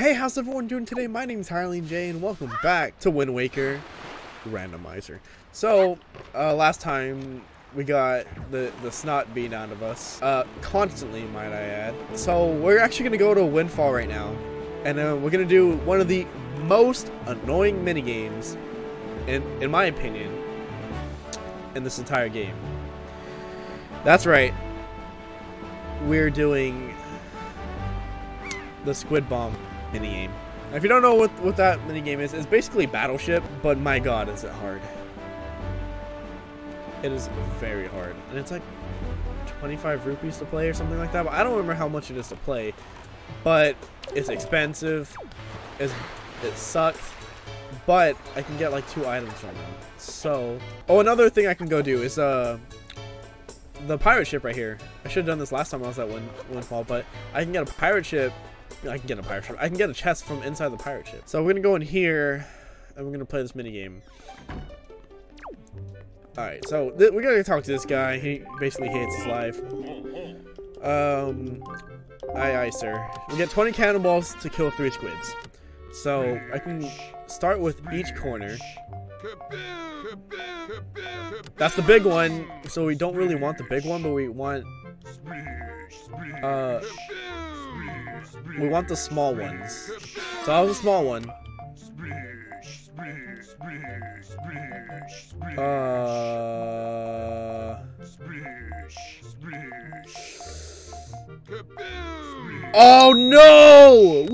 Hey, how's everyone doing today? My name is HylianJ and welcome back to Wind Waker Randomizer. So, last time we got the snot beat out of us, constantly, might I add. So we're actually going to go to Windfall right now, and we're going to do one of the most annoying minigames, in my opinion, in this entire game. That's right, we're doing the Squid Bomb minigame. If you don't know what that minigame is, it's basically Battleship, but my god is it hard. It is very hard, and it's like 25 rupees to play or something like that, but I don't remember how much it is to play, but it's expensive, it sucks, but I can get like 2 items from it. So, oh, another thing I can go do is the pirate ship right here. I should have done this last time I was at Windfall, but I can get a pirate ship. I can get a chest from inside the pirate ship. So we're gonna go in here and we're gonna play this mini game. All right, so we're gonna talk to this guy. He basically hates his life. Aye, aye, sir. We get 20 cannonballs to kill 3 squids. So I can start with each corner. That's the big one. So we don't really want the big one, but we want the small ones. So that was a small one. Oh no!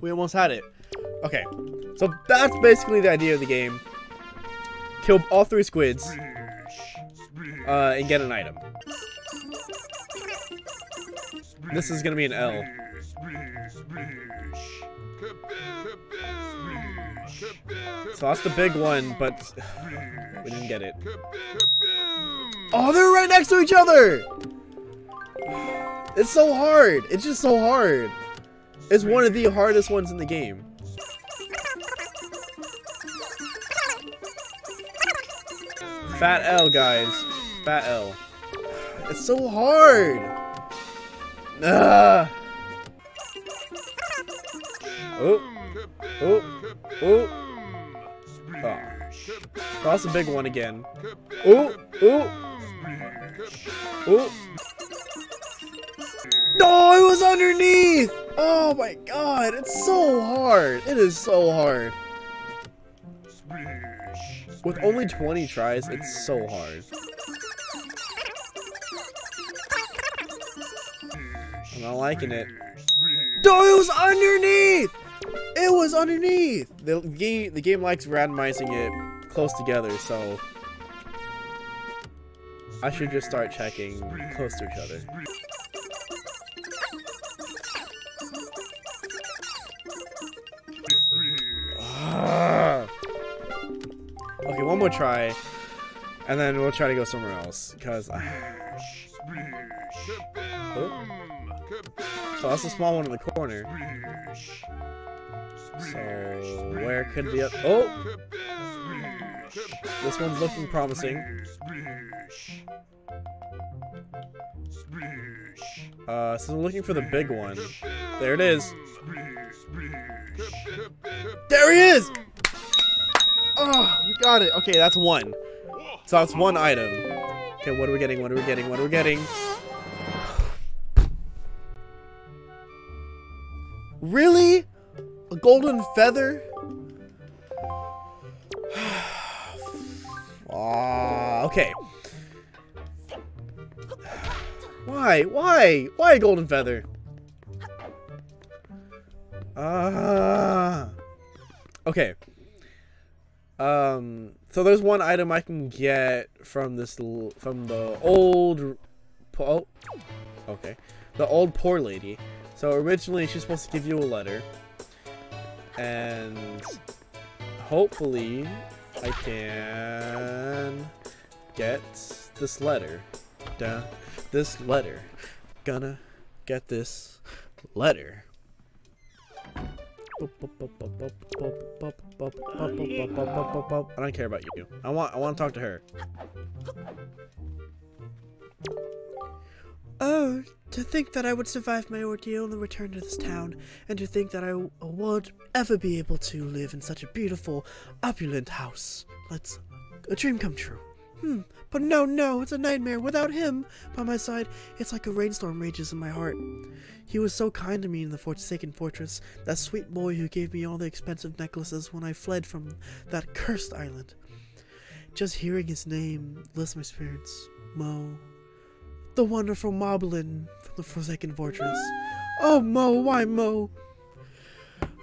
We almost had it. Okay, so that's basically the idea of the game. Kill all 3 squids and get an item. This is gonna be an L. So that's the big one, but we didn't get it. Oh, they're right next to each other! It's so hard. It's just so hard. It's one of the hardest ones in the game. Fat L, guys. Fat L. It's so hard. Ugh. Oh. Oh. Oh. Oh. That's a big one again. Ooh! Ooh! Ooh! No, it was underneath! Oh my god, it's so hard. It is so hard. With only 20 tries, it's so hard. I'm not liking it. No, it was underneath! It was underneath! The game likes randomizing it close together, so I should just start checking close to each other. Okay, one more try, and then we'll try to go somewhere else, because so that's the small one in the corner. So where could the other? Oh, this one's looking promising. So I'm looking for the big one. There it is. There he is. Oh, we got it. Okay, that's one. So that's one item. Okay, what are we getting? What are we getting? What are we getting? Really? A golden feather? Okay. Why? Why? Why a golden feather? Okay. So there's one item I can get from the old. Oh. Okay. The old poor lady. So originally she's supposed to give you a letter. And hopefully I can get this letter. Gonna get this letter. I don't care about you. I want to talk to her. Oh, to think that I would survive my ordeal and return to this town, and to think that I would ever be able to live in such a beautiful, opulent house. Let's... a dream come true. But no, it's a nightmare. Without him by my side, it's like a rainstorm rages in my heart. He was so kind to me in the Forsaken Fortress, that sweet boy who gave me all the expensive necklaces when I fled from that cursed island. Just hearing his name lifts my spirits. Moe. The wonderful Moblin from the Forsaken Fortress. Oh, Moe, why Moe?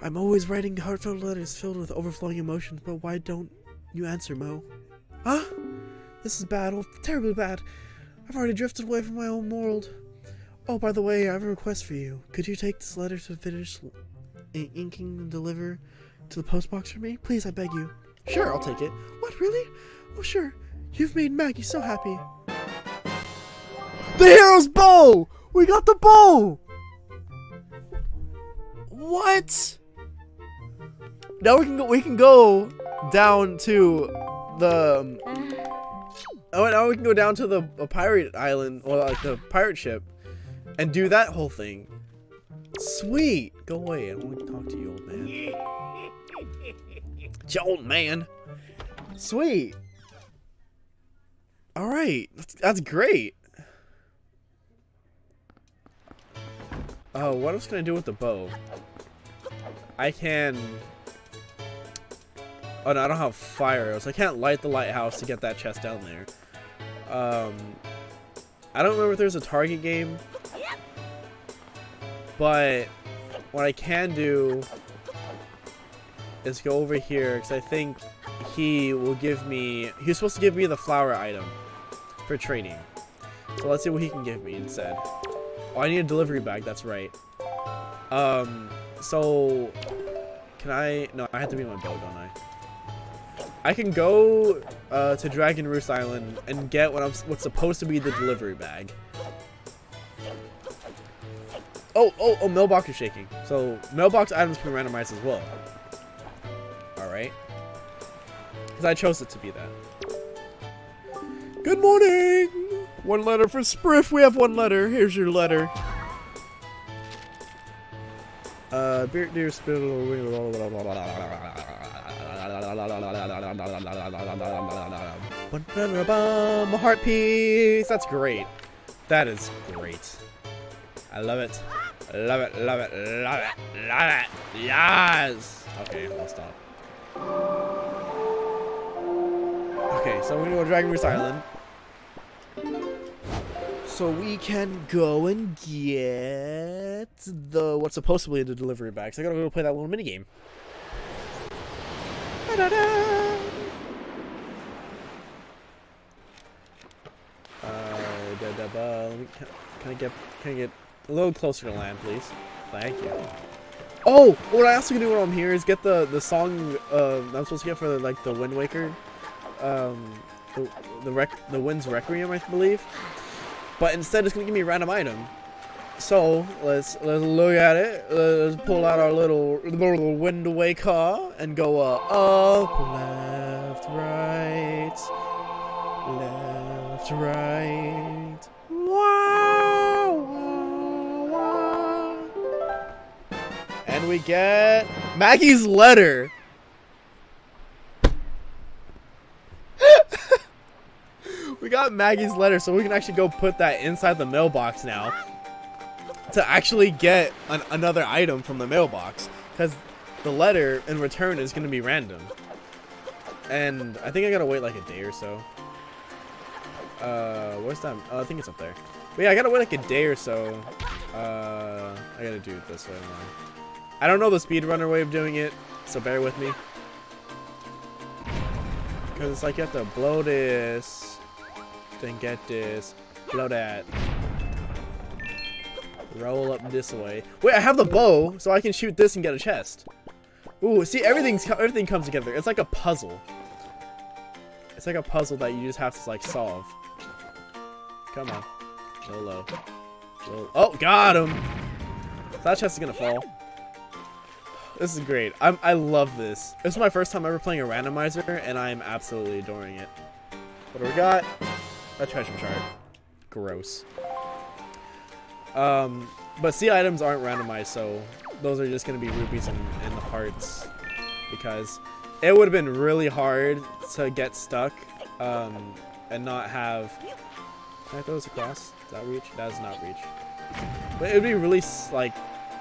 I'm always writing heartfelt letters filled with overflowing emotions, but why don't you answer, Moe? Huh? This is bad, oh, terribly bad. I've already drifted away from my own world. Oh, by the way, I have a request for you. Could you take this letter to finish inking and deliver to the postbox for me? Please, I beg you. Sure, I'll take it. What, really? Oh, sure. You've made Maggie so happy. The hero's bow! We got the bow! What? Now we can go down to the... Oh, now we can go down to the pirate island, or like the pirate ship, and do that whole thing. Sweet! Go away, I don't want to talk to you, old man. It's your old man. Sweet. Alright, that's great. Oh, what else can I do with the bow? I can... Oh no, I don't have fire arrows. I can't light the lighthouse to get that chest down there. I don't remember if there's a target game, but what I can do is go over here because I think he will give me. He was supposed to give me the flower item for training. So let's see what he can give me instead. Oh, I need a delivery bag. That's right. So can I? No, I have to be on my bow, don't I? I can go to Dragon Roost Island and get what's supposed to be the delivery bag. Oh, mailbox is shaking. So mailbox items can randomize as well. All right, because I chose it to be that. Good morning. One letter for Spriff. We have one letter. Here's your letter. Dear Spriff. A heart piece. That's great. That is great. I love it. Love it. Love it. Love it. Love it. Yes. Okay, I'll stop. Okay, so we're gonna go to Dragon Roost Island. So we can go and get the what's supposedly the delivery bag. So I gotta go play that little mini game. Can I get a little closer to land, please? Thank you. Oh, what I also can do when I'm here is get the song I'm supposed to get for like the Wind Waker, the Wind's Requiem, I believe. But instead, it's gonna give me a random item. So let's look at it. Let's pull out our little Wind Waker and go up, left, right. Wah, wah, wah. And we get Maggie's letter. We got Maggie's letter, so we can actually go put that inside the mailbox now. To actually get another item from the mailbox, because the letter in return is going to be random, and I think I gotta wait like a day or so. Where's that? Oh, I think it's up there. But yeah, I gotta wait like a day or so. I gotta do it this way. I don't know the speedrunner way of doing it, so bear with me. Because it's like you have to blow this, then get this, blow that. Roll up this way. Wait, I have the bow, so I can shoot this and get a chest. Ooh, see, everything comes together. It's like a puzzle. It's like a puzzle that you just have to like solve. Come on, low. Oh, got him. So that chest is gonna fall. This is great. I love this. This is my first time ever playing a randomizer, and I am absolutely adoring it. What do we got? A treasure chart. Gross. But sea items aren't randomized, so those are just going to be rupees and hearts, because it would have been really hard to get stuck and not have... Can I throw this across? Does that reach? That does not reach. But it would be really, like,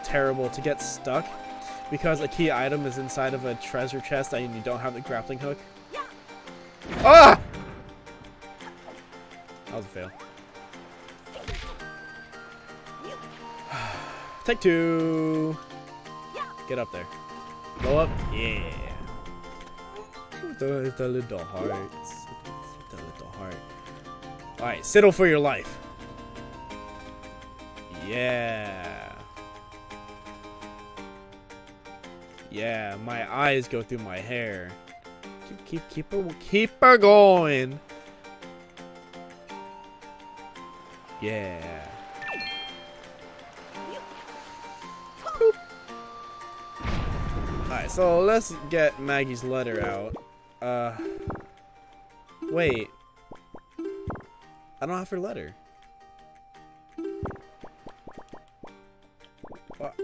terrible to get stuck because a key item is inside of a treasure chest and you don't have the grappling hook. Ah! That was a fail. Take two. Get up there. Go up. Yeah. The little hearts. The little heart. Alright, settle for your life. Yeah. Yeah, my eyes go through my hair. Keep her going. Yeah. Alright, so let's get Maggie's letter out. Wait. I don't have her letter.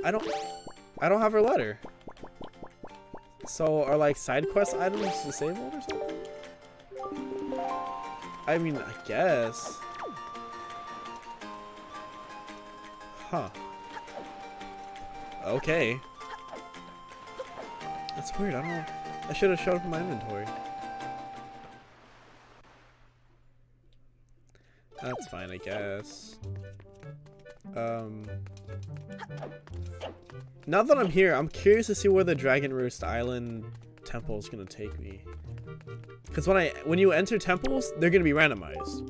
I don't have her letter. So are like side quest items disabled or something? I mean, I guess. Huh. Okay. That's weird. I don't know. I should have showed up in my inventory. That's fine, I guess. Now that I'm here, I'm curious to see where the Dragon Roost Island temple is gonna take me. Because when you enter temples, they're gonna be randomized.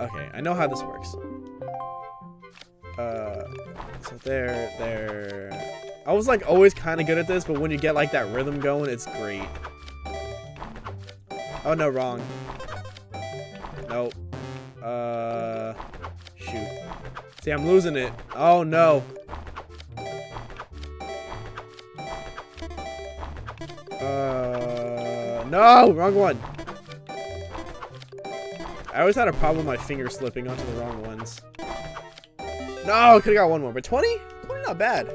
Okay, I know how this works. So there. I was like always kind of good at this, but when you get like that rhythm going, it's great. Oh no, wrong. Nope. Shoot. See, I'm losing it. Oh no. No, wrong one. I always had a problem with my fingers slipping onto the wrong ones. No, I could have got one more, but 20? 20, not bad.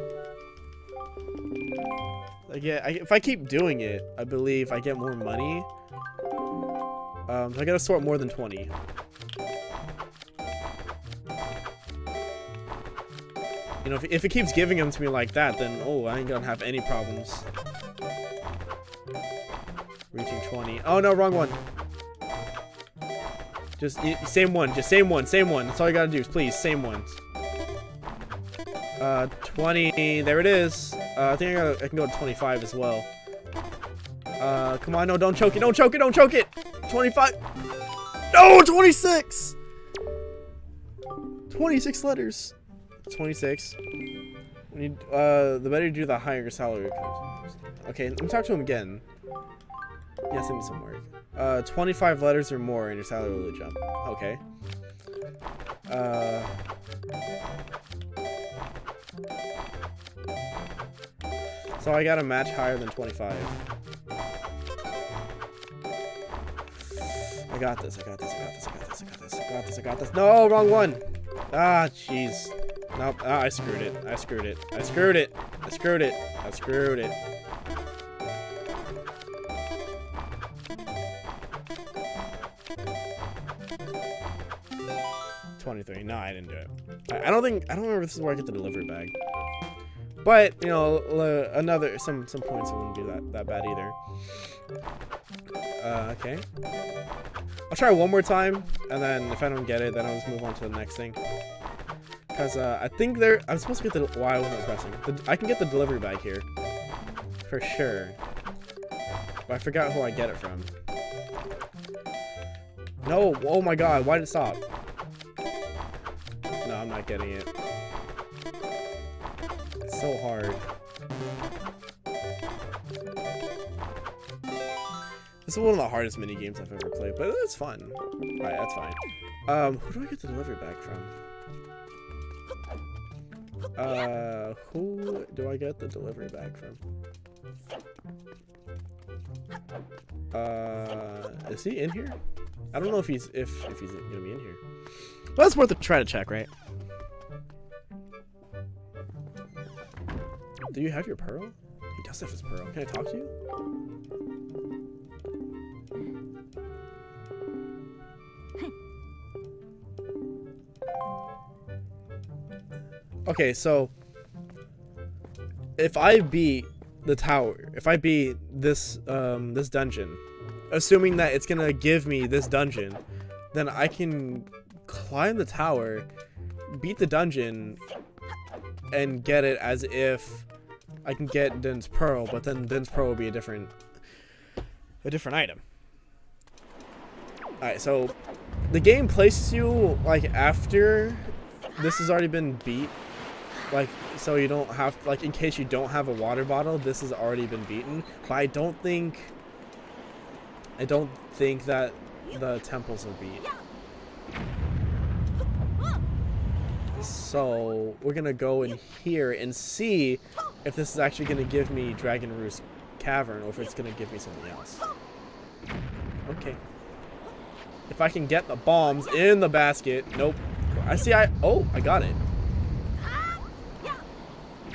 Like, yeah, if I keep doing it, I believe I get more money. I gotta sort more than 20. You know, if it keeps giving them to me like that, then oh, I ain't gonna have any problems reaching 20. Oh no, wrong one. Just same one. Just same one. Same one. That's all you gotta do is please same ones. 20. There it is. I think I can go to 25 as well. Come on, no, don't choke it, don't choke it, don't choke it! 25! No, 26! 26 letters. 26. We need, the better you do, the higher your salary comes. Okay, let me talk to him again. Yeah, send me some work. 25 letters or more and your salary will jump. Okay. So I gotta match higher than 25. I got this, I got this, I got this, I got this, I got this, I got this, I got this. No, wrong one! Ah, jeez. Nope, ah, I screwed it, I screwed it, I screwed it, I screwed it, I screwed it. No, I didn't do it. I don't remember if this is where I get the delivery bag. But, you know, some points I wouldn't do that bad either. Okay. I'll try one more time, and then if I don't get it, then I'll just move on to the next thing. Because, I think I'm supposed to get the... Why wasn't I pressing? I can get the delivery bag here. For sure. But I forgot who I get it from. No! Oh my god, why did it stop? No, I'm not getting it. It's so hard. This is one of the hardest mini games I've ever played, but it's fun. Alright, that's fine. Who do I get the delivery bag from? Who do I get the delivery bag from? Is he in here? I don't know if he's gonna be in here. But it's worth a try to check, right? Do you have your pearl? He does have his pearl. Can I talk to you? Okay, so if I beat the tower, if I beat this this dungeon, assuming that it's gonna give me this dungeon, then I can climb the tower, beat the dungeon, and get it as if I can get Din's Pearl, but then Din's Pearl will be a different item. Alright, so the game places you like after this has already been beat. Like, so you don't have, like, in case you don't have a water bottle, this has already been beaten. But I don't think that the temples will beat. So we're gonna go in here and see if this is actually gonna give me Dragon Roost Cavern or if it's gonna give me something else. Okay. If I can get the bombs in the basket. Nope. I see. Oh, I got it.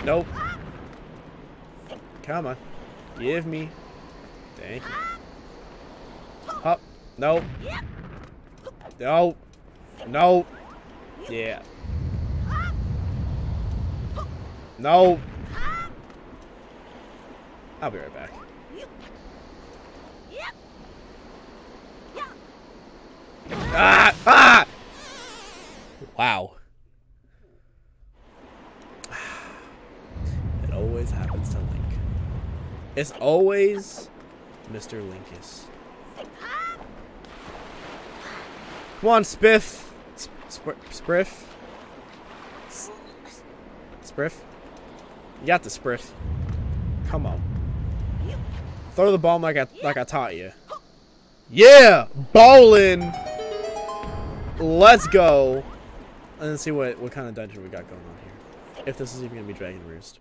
Nope. Come on. Give me. Thank you. Hop. Nope. Nope. Nope. Yeah. No. I'll be right back. Ah! Ah! Wow. It always happens to Link. It's always Mr. Linkus. Come on, Spiff. Spriff. Spriff. You got the Spriff. Come on. Throw the bomb like I taught you. Yeah, ballin'. Let's go. And let's see what kind of dungeon we got going on here. If this is even gonna be Dragon Roost.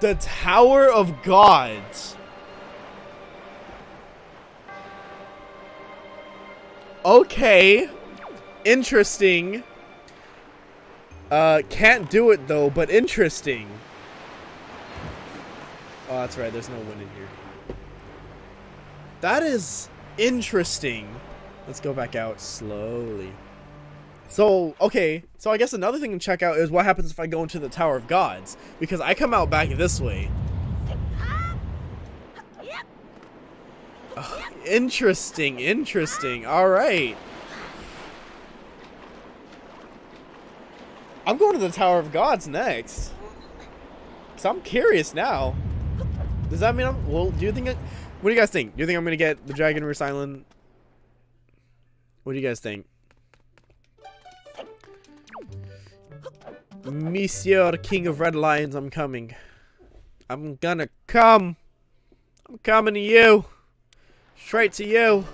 The Tower of Gods. Okay. Interesting. Can't do it though, but interesting. Oh, that's right, there's no wind in here. That is interesting. Let's go back out slowly. So, okay. So I guess another thing to check out is what happens if I go into the Tower of Gods. Because I come out back this way. Oh, interesting, interesting. Alright. I'm going to the Tower of Gods next. So I'm curious now. Does that mean I'm... Well, do you think... What do you guys think? Do you think I'm gonna get the Dragon Roost Island? What do you guys think? Monsieur King of Red Lions, I'm coming. I'm gonna come. I'm coming to you. Straight to you.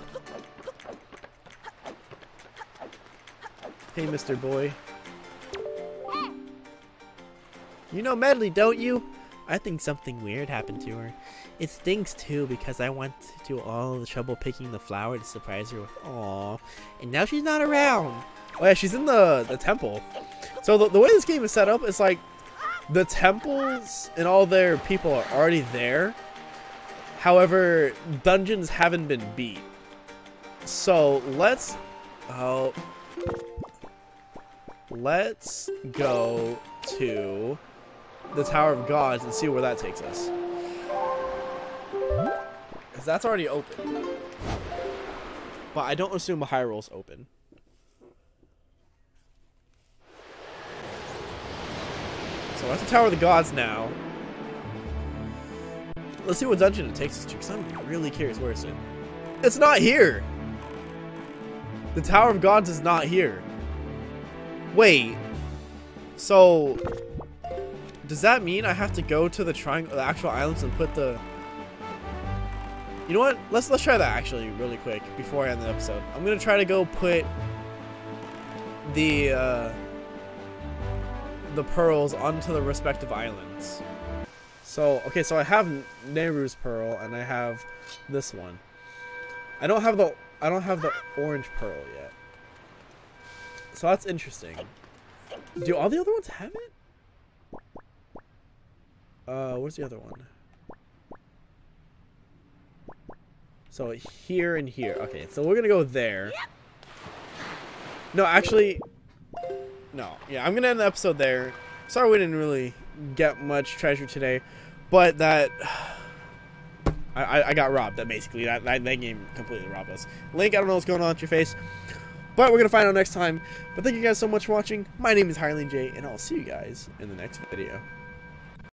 Hey, Mr. Boy. You know Medley, don't you? I think something weird happened to her. It stinks too because I went to all the trouble picking the flower to surprise her with. Aww. And now she's not around. Oh yeah, she's in the temple. So the way this game is set up is like the temples and all their people are already there. However, dungeons haven't been beat. So let's go to the Tower of Gods and see where that takes us. Because that's already open. But I don't assume Hyrule's open. So that's the Tower of the Gods now. Let's see what dungeon it takes us to, because I'm really curious where it's in. It's not here! The Tower of Gods is not here. Wait. So... does that mean I have to go to the triangle, the actual islands, and put the... You know what? Let's try that actually really quick before I end the episode. I'm gonna try to go put the pearls onto the respective islands. So okay, so I have Nayru's Pearl and I have this one. I don't have the orange pearl yet. So that's interesting. Do all the other ones have it? Where's the other one? So here and here. Okay, so we're gonna go there. No, actually, no. Yeah, I'm gonna end the episode there. Sorry we didn't really get much treasure today, but that I got robbed. That basically that game completely robbed us. Link, I don't know what's going on with your face, but we're gonna find out next time. But thank you guys so much for watching. My name is HylianJ, and I'll see you guys in the next video.